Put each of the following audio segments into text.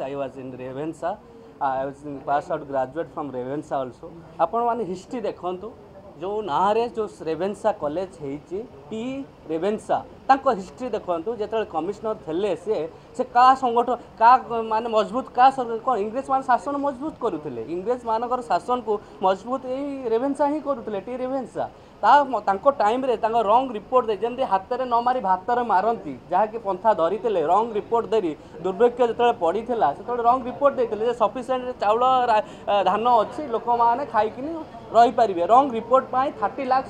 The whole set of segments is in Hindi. I was in Ravenshaws. I was in pass out graduate from Ravenshaws also. अपन मान हिस्ट्री देखंतु जो नारे जो Ravenshaws कॉलेज होती पी Ravenshaws ताको हिस्ट्री देखंतु जेतले कमिश्नर थेले से का संगठन का माने मजबूत का इंग्रेज मान शासन मजबूत करूले इंग्रेज मानकर शासन को मजबूत यही Ravenshaws ही करूले टी Ravenshaws टाइम रे रंग रिपोर्ट दे जमी हाथ में न मारी भात मारती जहाँकि पंथा धरी रंग रिपोर्ट दे दुर्भिक्ष जो पड़ी से रंग रिपोर्ट देते सफिसीयंट चाउल धान अच्छी लोक मैंने खाईक रही पारे रंग रिपोर्ट पर 30 लाख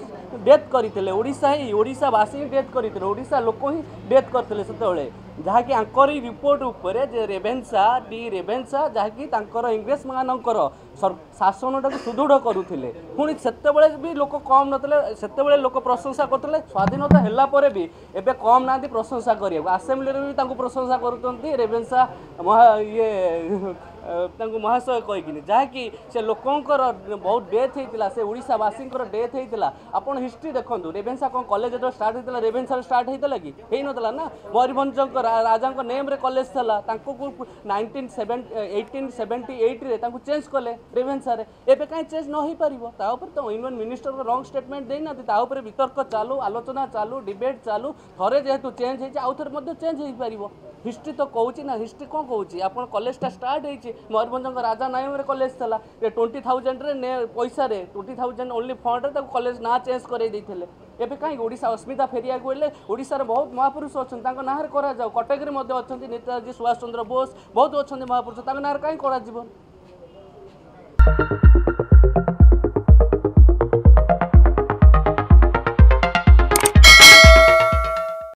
डेथ करते ओडावासी ही डेथ करते ओडा लोक ही डेथ करते से जहाँकि आंकर रिपोर्ट उपर Ravenshaws टी Ravenshaws जहाँकिर इंग्रेज मानकर शासन टाक सुदृढ़ करुले पुणी से भी लोक कम नतले लोक प्रशंसा करते स्वाधीनता है भी एवं कम ना प्रशंसा करा आसेम्बली भी प्रशंसा करते Ravenshaws ये महाशय कहीकि जहाँकि से लोकंर बहुत डेथ होता से ओडावासी डेथ होता आपड़ हिस्ट्री देखो Ravenshaws कौन कॉलेज जो स्टार्ट होता Ravenshaws स्टार्ट होता कि होता ना मयूरभंज राजा नेम रे कॉलेज था 1878 रे चेंज कले Ravenshaws एवं कहीं चेंज न हो पार तो यूनियन मिनिस्टर को रंग स्टेटमेंट देना वितर्क चालू आलोचना चालू डिबेट चालू थे जेहेतु चेंज होती आउ थे चेंज हो पार हिस्ट्री तो कहूँ ना हिस्ट्री कौन कहूँ आप कलेजा स्टार्ट होती मयूरभंज राजा नायम कलेज था 20,000 पैसा 20,000 ओनली फंड कलेज ना चेंज करते एवं कहीं ओडिशा अस्मिता फेरिया गले ओडार बहुत महापुरुष अच्छा ना करा कटक में अच्छा नेताजी सुभाष चंद्र बोस बहुत अच्छा महापुरुष ना कहीं कर